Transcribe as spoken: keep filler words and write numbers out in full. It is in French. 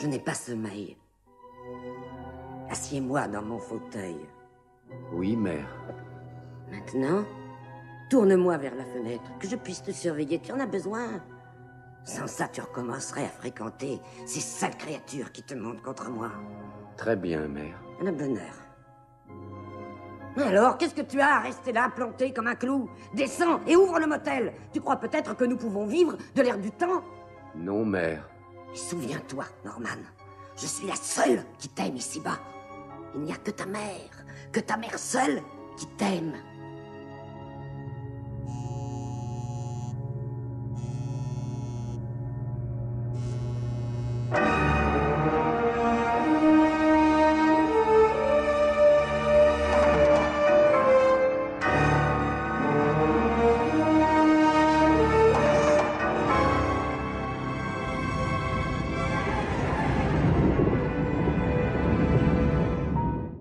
Je n'ai pas sommeil. Assieds-moi dans mon fauteuil. Oui, mère. Maintenant, tourne-moi vers la fenêtre, que je puisse te surveiller. Tu en as besoin. Sans ça, tu recommencerais à fréquenter ces sales créatures qui te montent contre moi. Très bien, mère. Le bonheur. Alors, qu'est-ce que tu as à rester là, planté comme un clou? Descends et ouvre le motel. Tu crois peut-être que nous pouvons vivre de l'air du temps? Non, mère. Et souviens-toi, Norman, je suis la seule qui t'aime ici-bas. Il n'y a que ta mère, que ta mère seule qui t'aime.